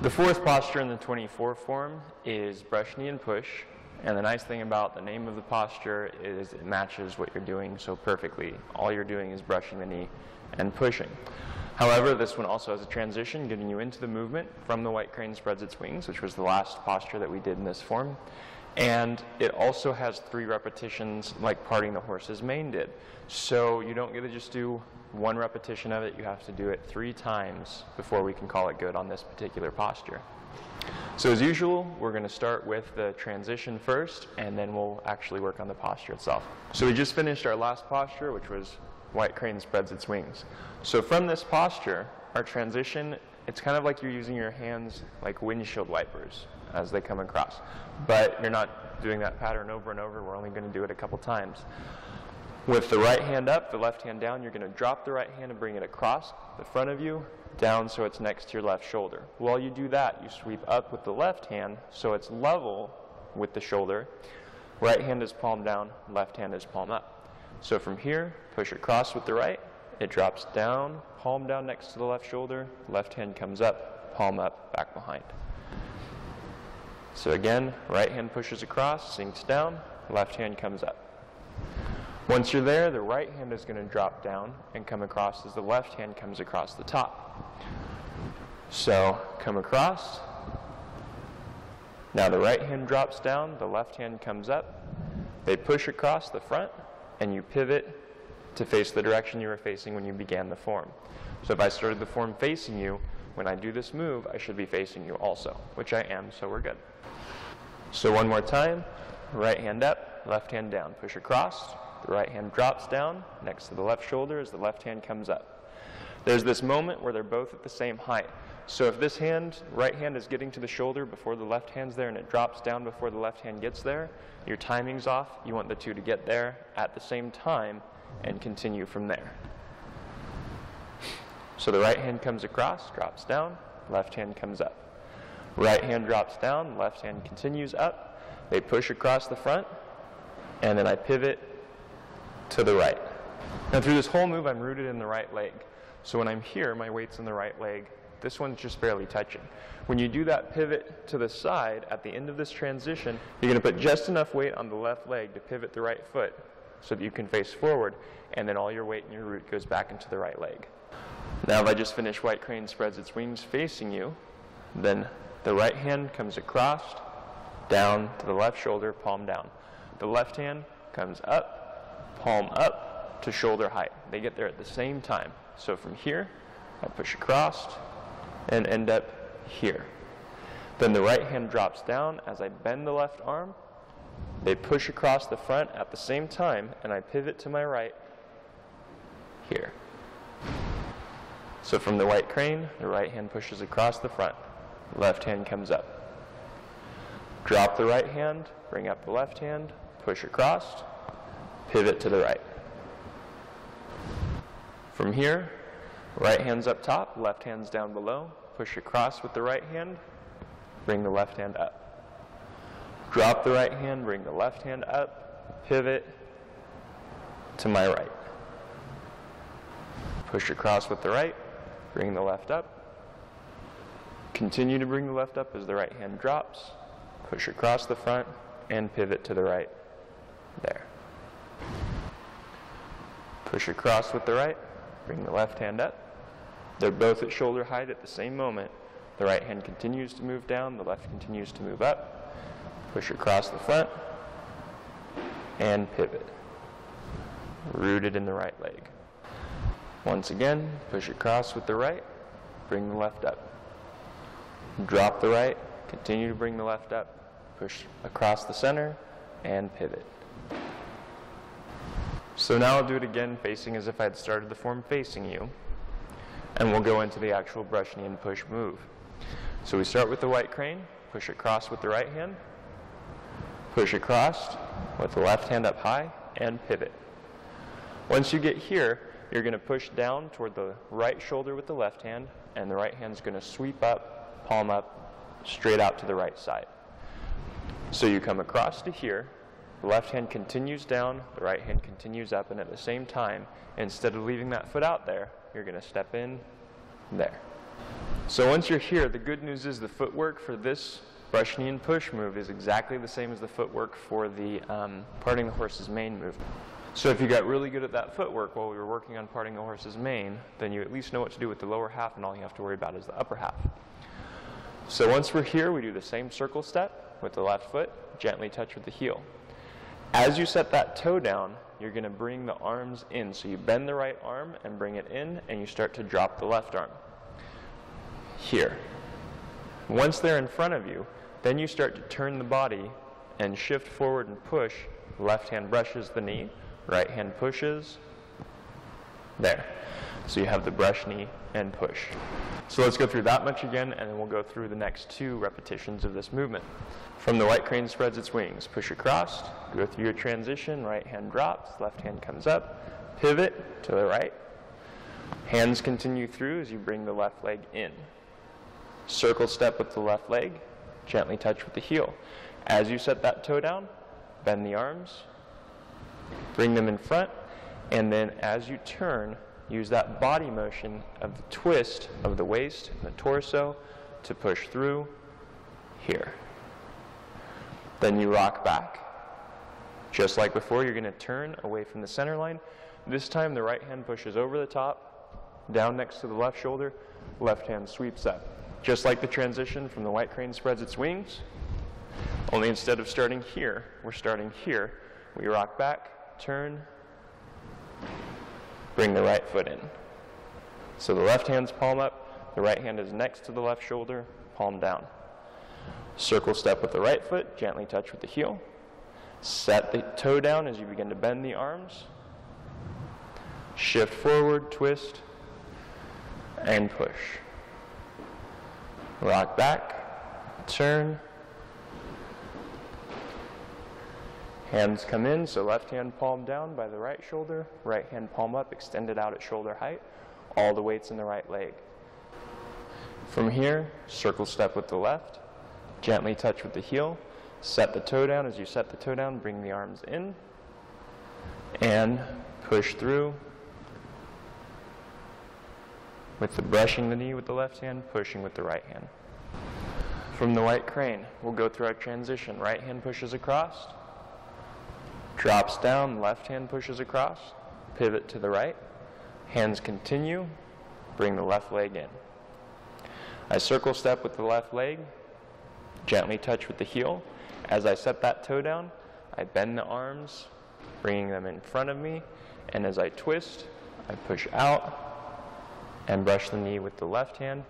The fourth posture in the 24 form is brush, knee, and push. And the nice thing about the name of the posture is it matches what you're doing so perfectly. All you're doing is brushing the knee and pushing. However, this one also has a transition, getting you into the movement from the white crane spreads its wings, which was the last posture that we did in this form. And it also has 3 repetitions like parting the horse's mane did. So you don't get to just do one repetition of it. You have to do it 3 times before we can call it good on this particular posture. So as usual, we're going to start with the transition first, and then we'll actually work on the posture itself. So we just finished our last posture, which was white crane spreads its wings. So from this posture, our transition, it's kind of like you're using your hands like windshield wipers as they come across. But you're not doing that pattern over and over. We're only going to do it a couple times. With the right hand up, the left hand down, you're going to drop the right hand and bring it across the front of you, down so it's next to your left shoulder. While you do that, you sweep up with the left hand so it's level with the shoulder. Right hand is palm down, left hand is palm up. So from here, push across with the right. It drops down, palm down next to the left shoulder. Left hand comes up, palm up, back behind. So again, right hand pushes across, sinks down, left hand comes up. Once you're there, the right hand is going to drop down and come across as the left hand comes across the top. So come across. Now the right hand drops down, the left hand comes up. They push across the front, and you pivot to face the direction you were facing when you began the form. So if I started the form facing you, when I do this move, I should be facing you also, which I am, so we're good. So one more time, right hand up, left hand down, push across. The right hand drops down next to the left shoulder as the left hand comes up. There's this moment where they're both at the same height. So if this hand, right hand is getting to the shoulder before the left hand's there and it drops down before the left hand gets there, your timing's off. You want the two to get there at the same time and continue from there. So the right hand comes across, drops down, left hand comes up. Right hand drops down, left hand continues up. They push across the front, and then I pivot to the right. Now through this whole move, I'm rooted in the right leg. So when I'm here, my weight's in the right leg. This one's just barely touching. When you do that pivot to the side at the end of this transition, you're going to put just enough weight on the left leg to pivot the right foot so that you can face forward, and then all your weight and your root goes back into the right leg. Now if I just finish white crane spreads its wings facing you, then the right hand comes across, down to the left shoulder, palm down. The left hand comes up, palm up to shoulder height. They get there at the same time. So from here, I push across and end up here. Then the right hand drops down as I bend the left arm. They push across the front at the same time, and I pivot to my right here. So from the white crane, the right hand pushes across the front. Left hand comes up. Drop the right hand, bring up the left hand, push across, pivot to the right. From here, right hand's up top, left hand's down below. Push across with the right hand, bring the left hand up. Drop the right hand, bring the left hand up, pivot to my right. Push across with the right, bring the left up. Continue to bring the left up as the right hand drops. Push across the front and pivot to the right there. Push across with the right, bring the left hand up. They're both at shoulder height at the same moment. The right hand continues to move down, the left continues to move up. Push across the front and pivot, rooted in the right leg. Once again, push across with the right, bring the left up. Drop the right, continue to bring the left up, push across the center and pivot. So now I'll do it again facing as if I had started the form facing you, and we'll go into the actual brush, knee, and push move. So we start with the white crane, push across with the right hand, push across with the left hand up high, and pivot. Once you get here, you're going to push down toward the right shoulder with the left hand, and the right hand's going to sweep up, palm up, straight out to the right side. So you come across to here, the left hand continues down, the right hand continues up, and at the same time, instead of leaving that foot out there, you're going to step in there. So once you're here, the good news is the footwork for this brush knee and push move is exactly the same as the footwork for the parting the horse's mane move. So if you got really good at that footwork while we were working on parting the horse's mane, then you at least know what to do with the lower half, and all you have to worry about is the upper half. So once we're here, we do the same circle step with the left foot, gently touch with the heel. As you set that toe down, you're going to bring the arms in. So you bend the right arm and bring it in, and you start to drop the left arm. Here. Once they're in front of you, then you start to turn the body and shift forward and push. Left hand brushes the knee, right hand pushes. There. So you have the brush knee and push. So let's go through that much again, and then we'll go through the next two repetitions of this movement. From the white crane spreads its wings, push across, go through your transition, right hand drops, left hand comes up, pivot to the right. Hands continue through as you bring the left leg in. Circle step with the left leg, gently touch with the heel. As you set that toe down, bend the arms, bring them in front, and then as you turn, use that body motion of the twist of the waist and the torso to push through here. Then you rock back. Just like before, you're going to turn away from the center line. This time the right hand pushes over the top, down next to the left shoulder, left hand sweeps up. Just like the transition from the white crane spreads its wings, only instead of starting here, we're starting here. We rock back, turn, bring the right foot in. So the left hand's palm up, the right hand is next to the left shoulder, palm down. Circle step with the right foot, gently touch with the heel. Set the toe down as you begin to bend the arms. Shift forward, twist, and push. Rock back, turn. Hands come in, so left hand palm down by the right shoulder, right hand palm up, extended out at shoulder height, all the weight's in the right leg. From here, circle step with the left, gently touch with the heel, set the toe down. As you set the toe down, bring the arms in, and push through with the brushing the knee with the left hand, pushing with the right hand. From the white crane, we'll go through our transition. Right hand pushes across, drops down, left hand pushes across, pivot to the right, hands continue, bring the left leg in. I circle step with the left leg, gently touch with the heel. As I set that toe down, I bend the arms, bringing them in front of me, and as I twist, I push out and brush the knee with the left hand,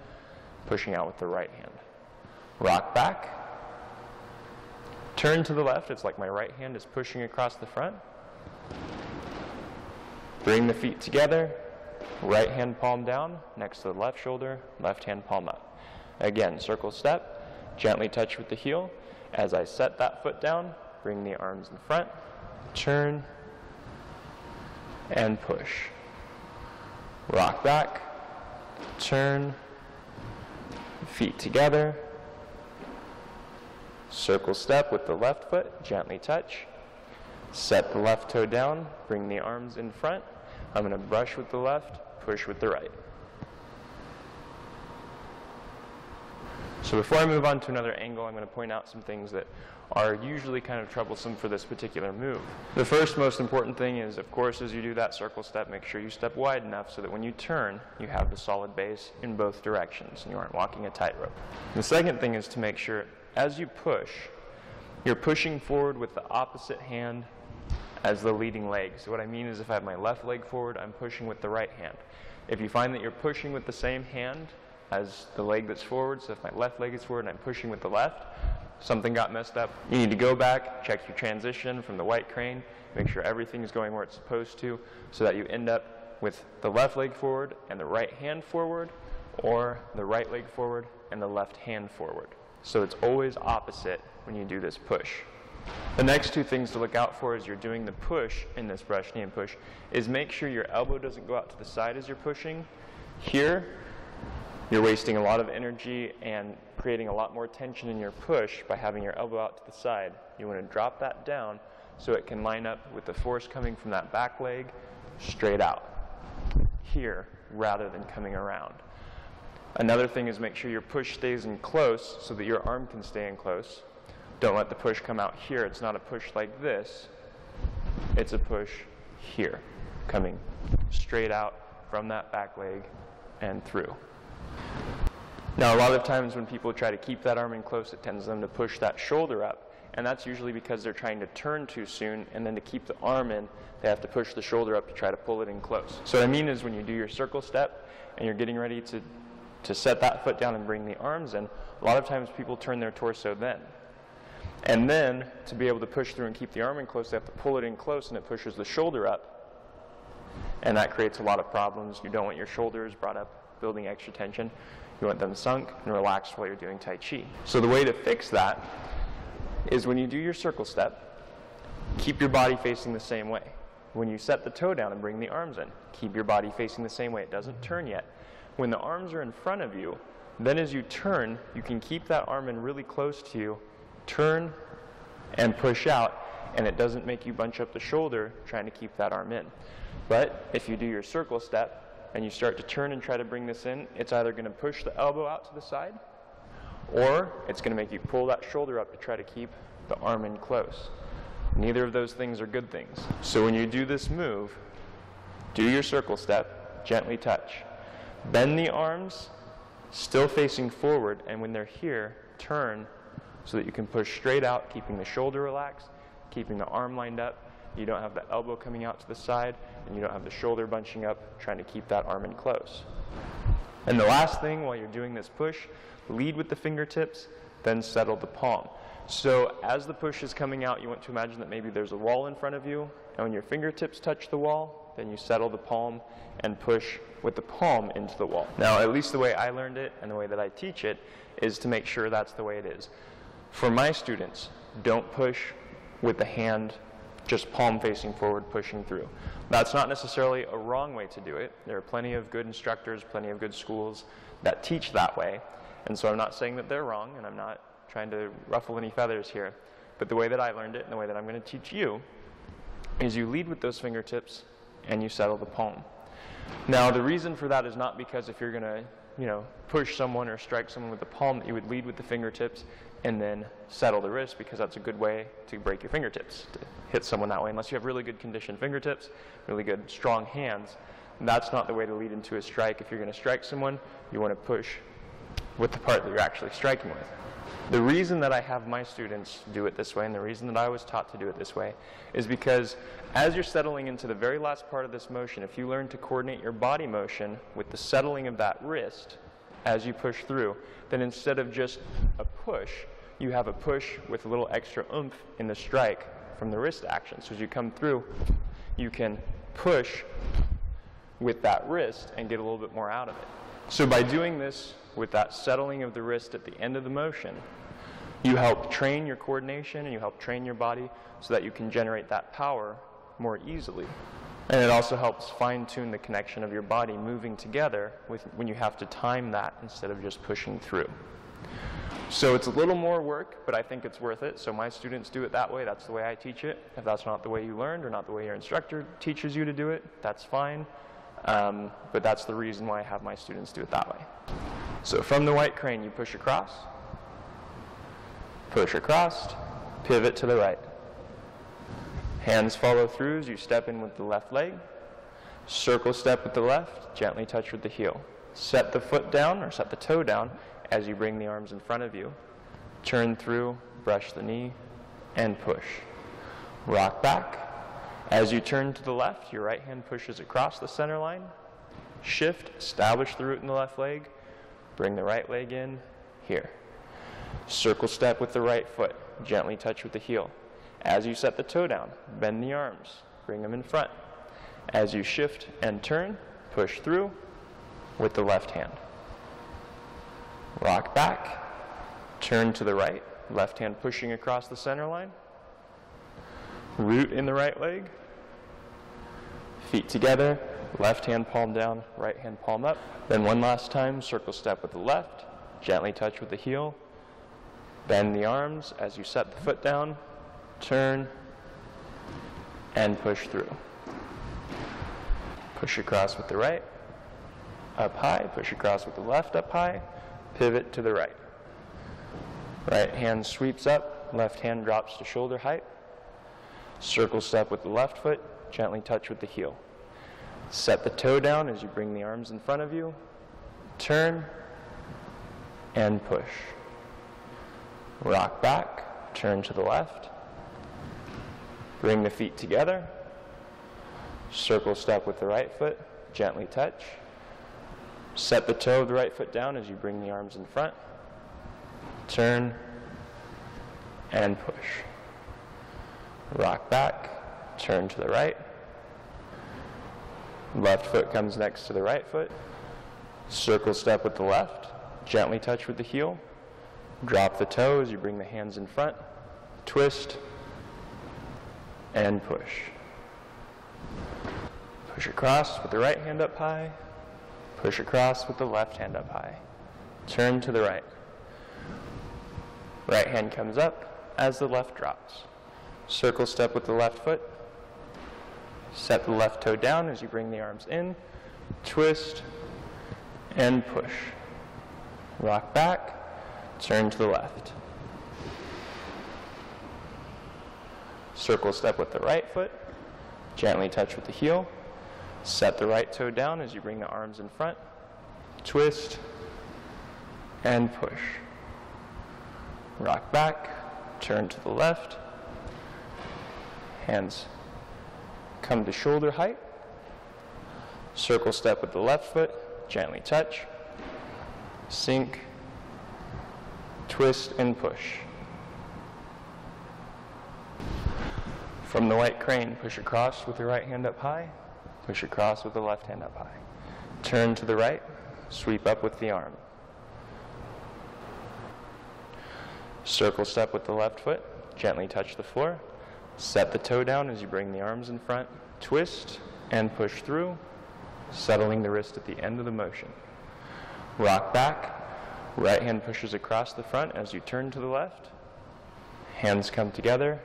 pushing out with the right hand. Rock back. Turn to the left, it's like my right hand is pushing across the front. Bring the feet together, right hand palm down, next to the left shoulder, left hand palm up. Again, circle step, gently touch with the heel. As I set that foot down, bring the arms in front, turn, and push. Rock back, turn, feet together. Circle step with the left foot, gently touch. Set the left toe down, bring the arms in front. I'm going to brush with the left, push with the right. So before I move on to another angle, I'm going to point out some things that are usually kind of troublesome for this particular move. The first most important thing is, of course, as you do that circle step, make sure you step wide enough so that when you turn, you have the solid base in both directions and you aren't walking a tightrope. The second thing is to make sure as you push, you're pushing forward with the opposite hand as the leading leg. So what I mean is if I have my left leg forward, I'm pushing with the right hand. If you find that you're pushing with the same hand as the leg that's forward, so if my left leg is forward and I'm pushing with the left, something got messed up. You need to go back, check your transition from the white crane, make sure everything is going where it's supposed to, so that you end up with the left leg forward and the right hand forward, or the right leg forward and the left hand forward. So it's always opposite when you do this push. The next two things to look out for as you're doing the push in this brush knee and push is make sure your elbow doesn't go out to the side as you're pushing. Here, you're wasting a lot of energy and creating a lot more tension in your push by having your elbow out to the side. You want to drop that down so it can line up with the force coming from that back leg straight out here rather than coming around. Another thing is make sure your push stays in close so that your arm can stay in close. Don't let the push come out here. It's not a push like this. It's a push here, coming straight out from that back leg and through. Now, a lot of times when people try to keep that arm in close, it tends them to push that shoulder up, and that's usually because they're trying to turn too soon, and then to keep the arm in, they have to push the shoulder up to try to pull it in close. So what I mean is when you do your circle step and you're getting ready to set that foot down and bring the arms in, a lot of times people turn their torso then. And then, to be able to push through and keep the arm in close, they have to pull it in close, and it pushes the shoulder up. And that creates a lot of problems. You don't want your shoulders brought up, building extra tension. You want them sunk and relaxed while you're doing Tai Chi. So the way to fix that is when you do your circle step, keep your body facing the same way. When you set the toe down and bring the arms in, keep your body facing the same way. It doesn't turn yet. When the arms are in front of you, then as you turn, you can keep that arm in really close to you, turn and push out, and it doesn't make you bunch up the shoulder trying to keep that arm in. But if you do your circle step and you start to turn and try to bring this in, it's either going to push the elbow out to the side, or it's going to make you pull that shoulder up to try to keep the arm in close. Neither of those things are good things. So when you do this move, do your circle step, gently touch. Bend the arms, still facing forward, and when they're here, turn so that you can push straight out, keeping the shoulder relaxed, keeping the arm lined up. You don't have the elbow coming out to the side, and you don't have the shoulder bunching up, trying to keep that arm in close. And the last thing, while you're doing this push, lead with the fingertips, then settle the palm. So as the push is coming out, you want to imagine that maybe there's a wall in front of you, and when your fingertips touch the wall, then you settle the palm and push with the palm into the wall. Now, at least the way I learned it and the way that I teach it is to make sure that's the way it is. For my students, don't push with the hand, just palm facing forward, pushing through. That's not necessarily a wrong way to do it. There are plenty of good instructors, plenty of good schools that teach that way. And so I'm not saying that they're wrong, and I'm not trying to ruffle any feathers here. But the way that I learned it and the way that I'm going to teach you is you lead with those fingertips and you settle the palm. Now, the reason for that is not because if you're going to, push someone or strike someone with the palm, that you would lead with the fingertips and then settle the wrist, because that's a good way to break your fingertips, to hit someone that way. Unless you have really good conditioned fingertips, really good strong hands, that's not the way to lead into a strike. If you're going to strike someone, you want to push with the part that you're actually striking with. The reason that I have my students do it this way, and the reason that I was taught to do it this way, is because as you're settling into the very last part of this motion, if you learn to coordinate your body motion with the settling of that wrist as you push through, then instead of just a push, you have a push with a little extra oomph in the strike from the wrist action. So as you come through, you can push with that wrist and get a little bit more out of it. So by doing this with that settling of the wrist at the end of the motion, you help train your coordination and you help train your body so that you can generate that power more easily. And it also helps fine-tune the connection of your body moving together with when you have to time that instead of just pushing through. So it's a little more work, but I think it's worth it. So my students do it that way. That's the way I teach it. If that's not the way you learned or not the way your instructor teaches you to do it, that's fine. But that's the reason why I have my students do it that way. So from the white crane, you push across, pivot to the right. Hands follow through as you step in with the left leg, circle step with the left, gently touch with the heel. Set the foot down or set the toe down as you bring the arms in front of you. Turn through, brush the knee, and push. Rock back. As you turn to the left, your right hand pushes across the center line. Shift, establish the root in the left leg. Bring the right leg in, here. Circle step with the right foot, gently touch with the heel. As you set the toe down, bend the arms, bring them in front. As you shift and turn, push through with the left hand. Rock back, turn to the right, left hand pushing across the center line. Root in the right leg, feet together, left hand palm down, right hand palm up. Then one last time, circle step with the left, gently touch with the heel, bend the arms as you set the foot down, turn, and push through. Push across with the right, up high, push across with the left up high, pivot to the right. Right hand sweeps up, left hand drops to shoulder height, circle step with the left foot, gently touch with the heel. Set the toe down as you bring the arms in front of you, turn, and push. Rock back, turn to the left, bring the feet together, circle step with the right foot, gently touch. Set the toe of the right foot down as you bring the arms in front, turn, and push. Rock back, turn to the right, left foot comes next to the right foot, circle step with the left, gently touch with the heel, drop the toe as you bring the hands in front, twist, and push. Push across with the right hand up high, push across with the left hand up high, turn to the right. Right hand comes up as the left drops. Circle step with the left foot, set the left toe down as you bring the arms in, twist, and push. Rock back, turn to the left. Circle step with the right foot, gently touch with the heel, set the right toe down as you bring the arms in front, twist, and push. Rock back, turn to the left, hands come to shoulder height, circle step with the left foot, gently touch, sink, twist, and push. From the white crane, push across with your right hand up high, push across with the left hand up high. Turn to the right, sweep up with the arm. Circle step with the left foot, gently touch the floor, set the toe down as you bring the arms in front, twist, and push through, settling the wrist at the end of the motion. Rock back, right hand pushes across the front as you turn to the left, hands come together,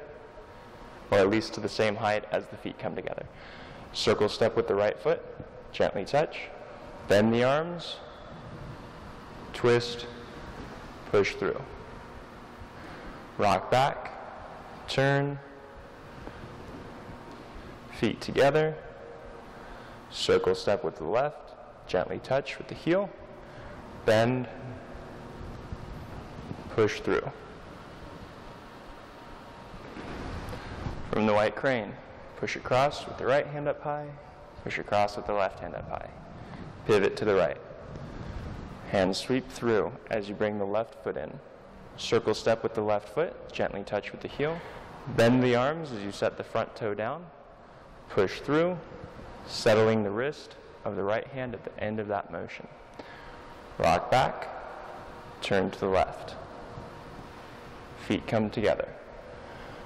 or at least to the same height as the feet come together. Circle step with the right foot, gently touch, bend the arms, twist, push through. Rock back, turn, feet together, circle step with the left, gently touch with the heel, bend, push through. From the white crane, push across with the right hand up high, push across with the left hand up high. Pivot to the right. Hands sweep through as you bring the left foot in. Circle step with the left foot, gently touch with the heel. Bend the arms as you set the front toe down. Push through, settling the wrist of the right hand at the end of that motion. Rock back, turn to the left. Feet come together.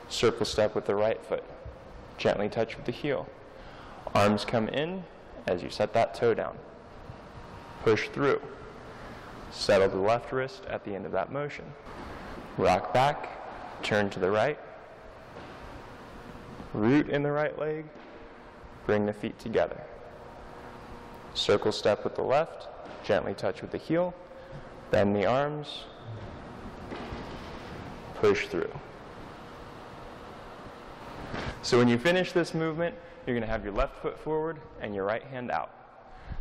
Circle step with the right foot. Gently touch with the heel. Arms come in as you set that toe down. Push through. Settle the left wrist at the end of that motion. Rock back, turn to the right. Root in the right leg. Bring the feet together. Circle step with the left. Gently touch with the heel. Bend the arms. Push through. So when you finish this movement, you're going to have your left foot forward and your right hand out.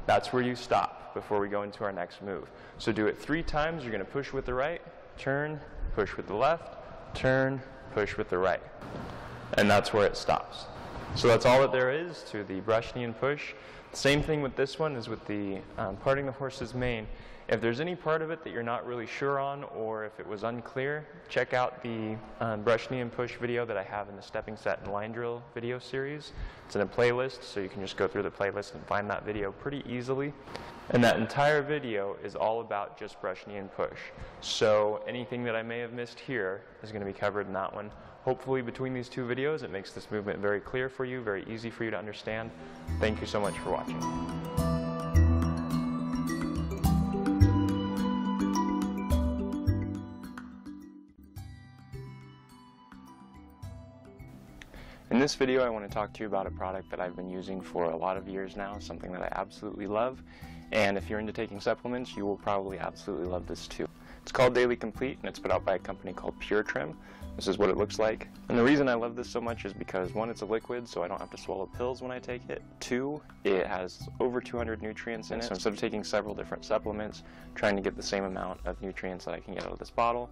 That's where you stop before we go into our next move. So do it 3 times. You're going to push with the right, turn, push with the left, turn, push with the right. And that's where it stops. So that's all that there is to the brush, knee, and push. Same thing with this one as with the parting the horse's mane. If there's any part of it that you're not really sure on, or if it was unclear, check out the brush, knee, and push video that I have in the stepping set and line drill video series. It's in a playlist, so you can just go through the playlist and find that video pretty easily. And that entire video is all about just brush, knee, and push. So anything that I may have missed here is going to be covered in that one. Hopefully between these 2 videos, it makes this movement very clear for you, very easy for you to understand. Thank you so much for watching. In this video, I want to talk to you about a product that I've been using for a lot of years now, something that I absolutely love, and if you're into taking supplements, you will probably absolutely love this too. It's called Daily Complete, and it's put out by a company called PureTrim. This is what it looks like, and the reason I love this so much is because, one, it's a liquid, so I don't have to swallow pills when I take it. Two, it has over 200 nutrients in it, so instead of taking several different supplements, trying to get the same amount of nutrients that I can get out of this bottle,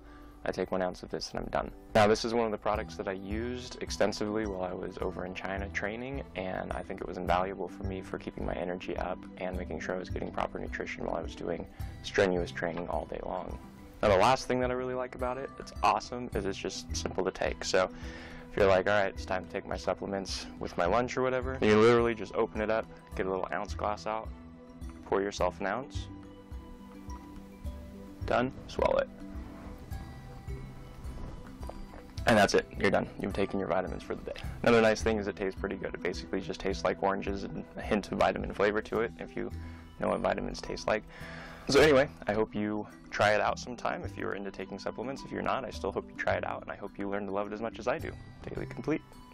I take 1 ounce of this and I'm done. Now, this is one of the products that I used extensively while I was over in China training, and I think it was invaluable for me for keeping my energy up and making sure I was getting proper nutrition while I was doing strenuous training all day long. Now, the last thing that I really like about it, it's awesome, is it's just simple to take. So if you're like, all right, it's time to take my supplements with my lunch or whatever, you literally just open it up, get a little ounce glass out, pour yourself an ounce, done, swallow it. And that's it, you're done. You've taken your vitamins for the day. Another nice thing is it tastes pretty good. It basically just tastes like oranges and a hint of vitamin flavor to it, if you know what vitamins taste like. So anyway, I hope you try it out sometime if you're into taking supplements. If you're not, I still hope you try it out, and I hope you learn to love it as much as I do. Daily Complete.